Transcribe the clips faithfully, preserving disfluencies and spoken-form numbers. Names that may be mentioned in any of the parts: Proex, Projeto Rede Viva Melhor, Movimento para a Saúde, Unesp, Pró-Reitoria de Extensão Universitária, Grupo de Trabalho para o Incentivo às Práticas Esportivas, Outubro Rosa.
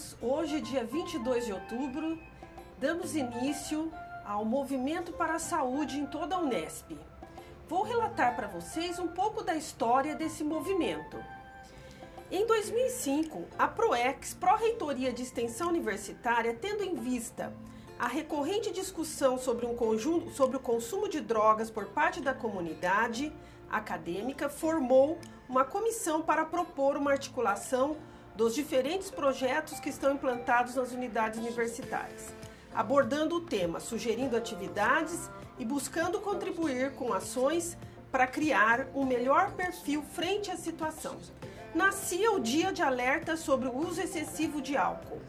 anos, hoje, dia vinte e dois de outubro, damos início ao Movimento para a Saúde em toda a Unesp. Vou relatar para vocês um pouco da história desse movimento. Em dois mil e cinco, a Proex, Pró-Reitoria de Extensão Universitária, tendo em vista a recorrente discussão sobre, um conjunto, sobre o consumo de drogas por parte da comunidade acadêmica, formou uma comissão para propor uma articulação dos diferentes projetos que estão implantados nas unidades universitárias, abordando o tema, sugerindo atividades e buscando contribuir com ações para criar um melhor perfil frente à situação. Nascia o Dia de Alerta sobre o Uso Excessivo de Álcool.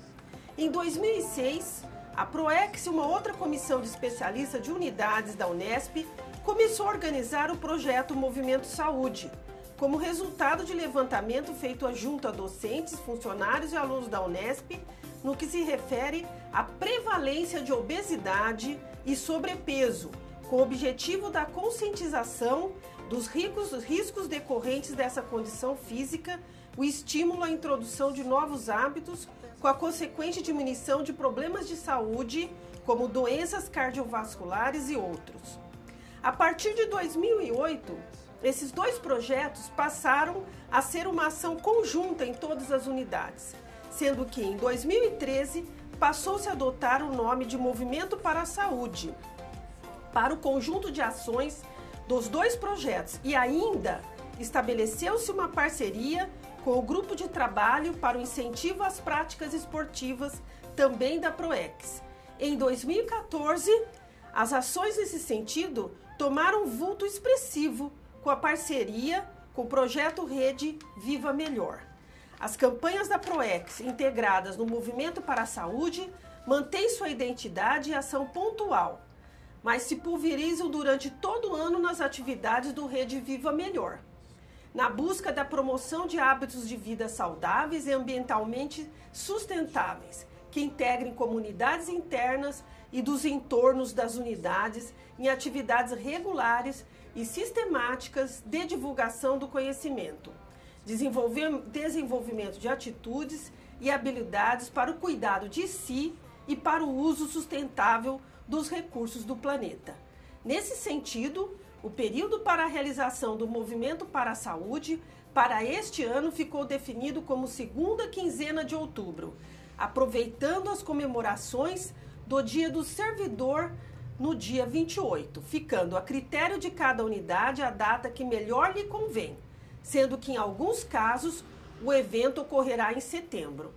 Em dois mil e seis, a Proex, uma outra comissão de especialistas de unidades da Unesp, começou a organizar o projeto Movimento Saúde, como resultado de levantamento feito junto a docentes, funcionários e alunos da Unesp, no que se refere à prevalência de obesidade e sobrepeso, com o objetivo da conscientização dos riscos decorrentes dessa condição física, o estímulo à introdução de novos hábitos, com a consequente diminuição de problemas de saúde, como doenças cardiovasculares e outros. A partir de dois mil e oito, esses dois projetos passaram a ser uma ação conjunta em todas as unidades, sendo que em dois mil e treze passou-se a adotar o nome de Movimento para a Saúde, para o conjunto de ações dos dois projetos, e ainda estabeleceu-se uma parceria com o Grupo de Trabalho para o Incentivo às Práticas Esportivas, também da Proex. Em dois mil e quatorze, as ações nesse sentido tomaram um vulto expressivo com a parceria com o Projeto Rede Viva Melhor. As campanhas da Proex, integradas no Movimento para a Saúde, mantêm sua identidade e ação pontual, mas se pulverizam durante todo o ano nas atividades do Rede Viva Melhor, na busca da promoção de hábitos de vida saudáveis e ambientalmente sustentáveis, que integrem comunidades internas e dos entornos das unidades em atividades regulares e sistemáticas de divulgação do conhecimento, desenvolvimento de atitudes e habilidades para o cuidado de si e para o uso sustentável dos recursos do planeta. Nesse sentido, o período para a realização do Movimento para a Saúde para este ano ficou definido como segunda quinzena de outubro, aproveitando as comemorações do Dia do Servidor no dia vinte e oito, ficando a critério de cada unidade a data que melhor lhe convém, sendo que em alguns casos o evento ocorrerá em setembro.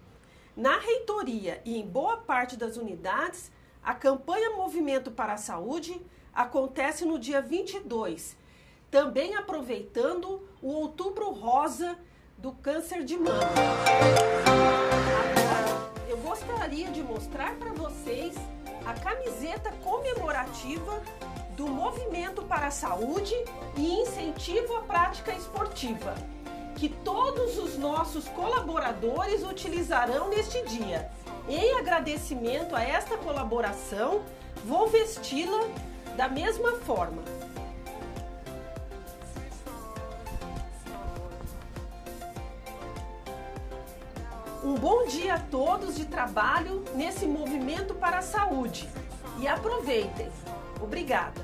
Na reitoria e em boa parte das unidades, a campanha Movimento para a Saúde acontece no dia vinte e dois, também aproveitando o Outubro Rosa do câncer de mama. Agora, eu gostaria de mostrar para vocês a camiseta comemorativa do Movimento para a Saúde e Incentivo à Prática Esportiva, que todos os nossos colaboradores utilizarão neste dia. Em agradecimento a esta colaboração, vou vesti-la da mesma forma. Um bom dia a todos de trabalho nesse Movimento para a Saúde e aproveitem. Obrigada!